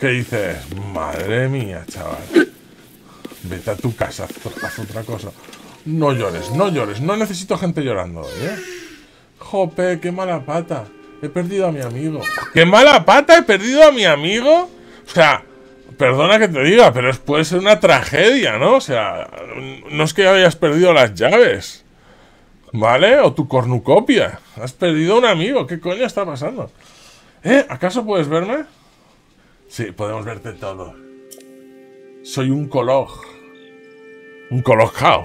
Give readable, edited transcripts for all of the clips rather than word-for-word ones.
¿Qué dices? Madre mía, chaval. Vete a tu casa, haz otra cosa. No llores, no llores. No necesito gente llorando hoy, ¿eh? Jope, qué mala pata. He perdido a mi amigo. ¡Qué mala pata! ¿He perdido a mi amigo? O sea, perdona que te diga, pero puede ser una tragedia, ¿no? O sea, no es que hayas perdido las llaves, ¿vale? O tu cornucopia. Has perdido a un amigo. ¿Qué coño está pasando? ¿Acaso puedes verme? Sí, podemos verte todo. Soy un kolog. Un kologao.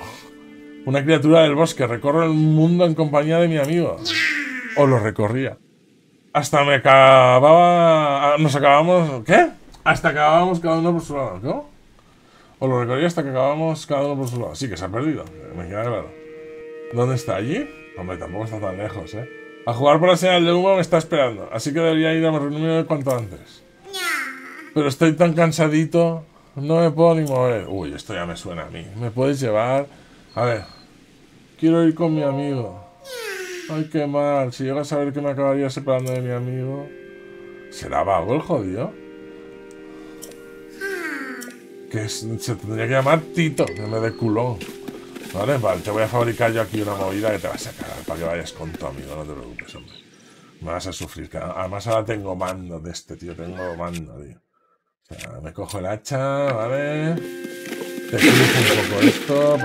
Una criatura del bosque. Recorro el mundo en compañía de mi amigo. O lo recorría. Hasta me acababa... Nos acabamos... ¿Qué? Hasta acabábamos cada uno por su lado, ¿no? O lo recorría hasta que acabábamos cada uno por su lado. Sí, que se ha perdido. Me queda claro. ¿Dónde está? ¿Allí? Hombre, tampoco está tan lejos, ¿eh? A jugar por la señal de humo me está esperando. Así que debería ir a reunirme cuanto antes. Pero estoy tan cansadito. No me puedo ni mover. Uy, esto ya me suena a mí. ¿Me puedes llevar? A ver. Quiero ir con mi amigo. Ay, qué mal. Si llego a saber que me acabaría separando de mi amigo... ¿Será vago el jodido? Que se tendría que llamar Tito, en vez de culón. Vale, vale, te voy a fabricar yo aquí una movida que te vas a cagar para que vayas con tu amigo, no te preocupes, hombre. Me vas a sufrir. Además ahora tengo mando de este, tío. Tengo mando, tío. O sea, me cojo el hacha, ¿vale? Te cruzo un poco esto.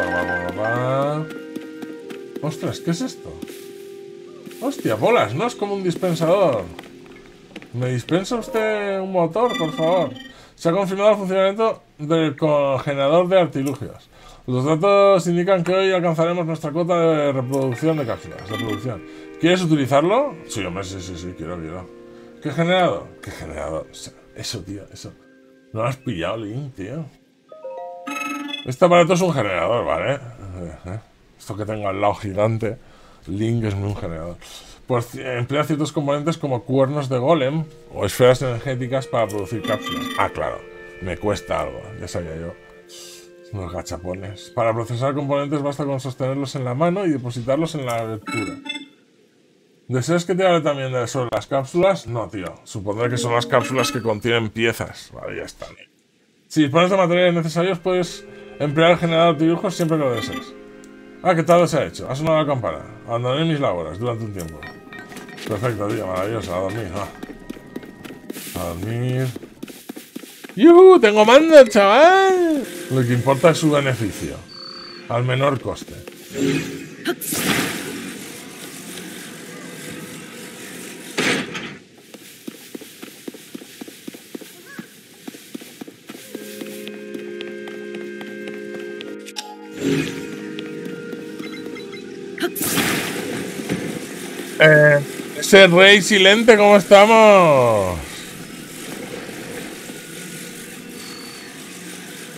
Ostras, ¿qué es esto? Hostia, bolas, ¿no? Es como un dispensador. ¿Me dispensa usted un motor, por favor? Se ha confirmado el funcionamiento del congelador de artilugios. Los datos indican que hoy alcanzaremos nuestra cuota de reproducción de cápsulas. Reproducción. ¿Quieres utilizarlo? Sí, hombre, sí, quiero. ¿Qué generador? ¿Qué generador? O sea, eso, tío, eso. No lo has pillado, Link, tío. Este aparato es un generador, ¿vale? Esto que tengo al lado gigante. Link es un generador. Pues emplea ciertos componentes como cuernos de golem o esferas energéticas para producir cápsulas. Ah, claro. Me cuesta algo. Ya sabía yo. Unos gachapones. Para procesar componentes basta con sostenerlos en la mano y depositarlos en la abertura. ¿Deseas que te hable también de sobre las cápsulas? No, tío. Supondré que son las cápsulas que contienen piezas. Vale, ya está. Si dispones de materiales necesarios, puedes emplear el generador de dibujos siempre que lo desees. Ah, ¿qué tal se ha hecho? Ha sonado la campana. Abandonaré mis labores durante un tiempo. Perfecto, tío. Maravilloso. A dormir. A dormir. ¡Yuhu! ¡Tengo mando, chaval! Lo que importa es su beneficio. Al menor coste. Ese rey silente, ¿cómo estamos?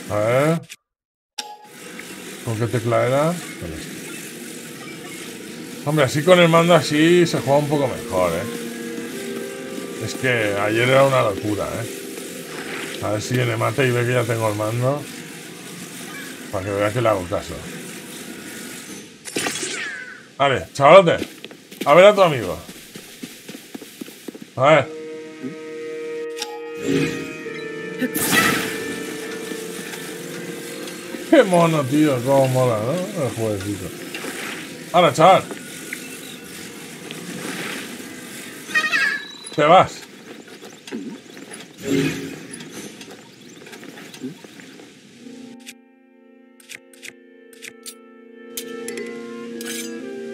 A ver. ¿Con qué tecla era? Hombre, así con el mando así se juega un poco mejor, ¿eh? Es que ayer era una locura, ¿eh? A ver si le mate y ve que ya tengo el mando. Para que vea que le hago caso. Vale, chavalote. A ver a tu amigo. A ver. Qué mono, tío. Cómo mola, ¿no? El jueguecito. Ahora, chaval. Te vas.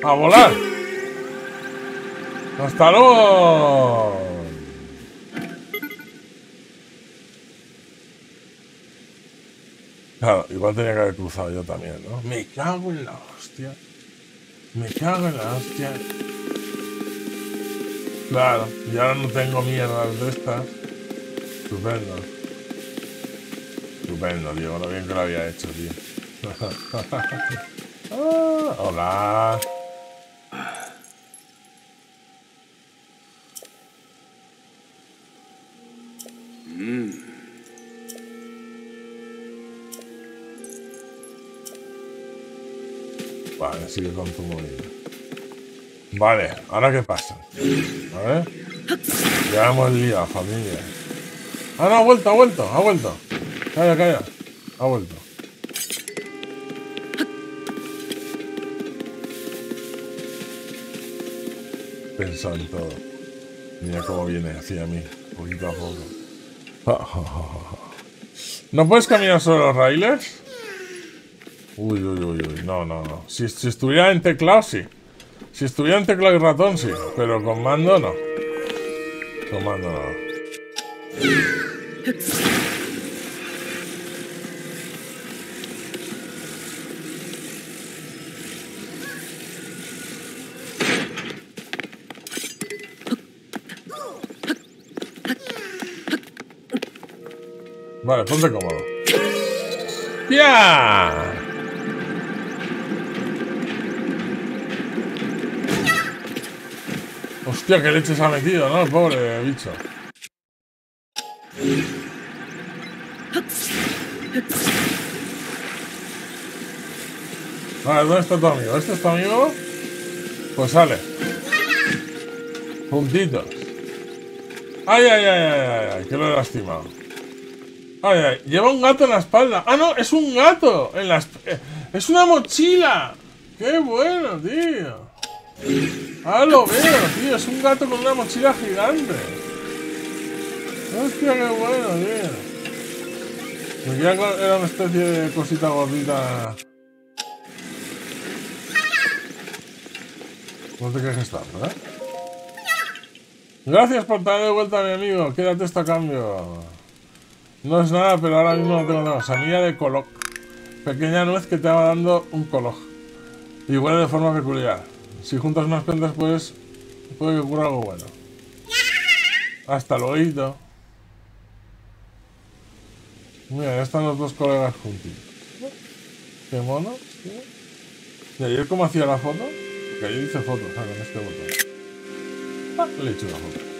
A volar. ¡Hasta luego! Claro, igual tenía que haber cruzado yo también, ¿no? Me cago en la hostia. Me cago en la hostia. Claro, y ahora no tengo mierdas de estas. Estupendo. Estupendo, tío. Lo bien que lo había hecho, tío. Ah, hola. Vale, sigue con tu movida. Vale, ¿ahora qué pasa? A ver. Ya hemos liado, familia. Ahora ha vuelto. Calla. Ha vuelto. Pensado en todo. Mira cómo viene hacia mí, poquito a poco. ¿No puedes caminar sobre los raíles? Uy. No. Si estuviera en teclado, sí. Si estuviera en teclado y ratón, sí. Pero con mando, no. Con mando, no. Vale, ponte cómodo. ¡Ya! Hostia, qué leche se ha metido, ¿no? Pobre bicho. Vale, ¿dónde está tu amigo? ¿Este es tu amigo? Pues sale. Puntitos. ¡Ay! Que lo he lastimado. ¡Ay! Lleva un gato en la espalda. ¡Ah, no! ¡Es un gato! En la ¡es una mochila! ¡Qué bueno, tío! Ah, lo veo, tío. Es un gato con una mochila gigante. Hostia, qué bueno, tío. Me queda era una especie de cosita gordita. No te quejes tanto, ¿eh? Gracias por traer de vuelta a mi amigo. Quédate esto a cambio. No es nada, pero ahora mismo no tengo nada. Semilla de kolog. Pequeña nuez que te va dando un kolog. Y huele de forma peculiar. Si juntas unas plantas, pues puede que ocurra algo bueno. Hasta luego. Mira, ya están los dos colegas juntitos. Qué mono, tío. ¿Y ayer cómo hacía la foto? Porque ayer hice fotos, con este botón. Ah, le he hecho una foto.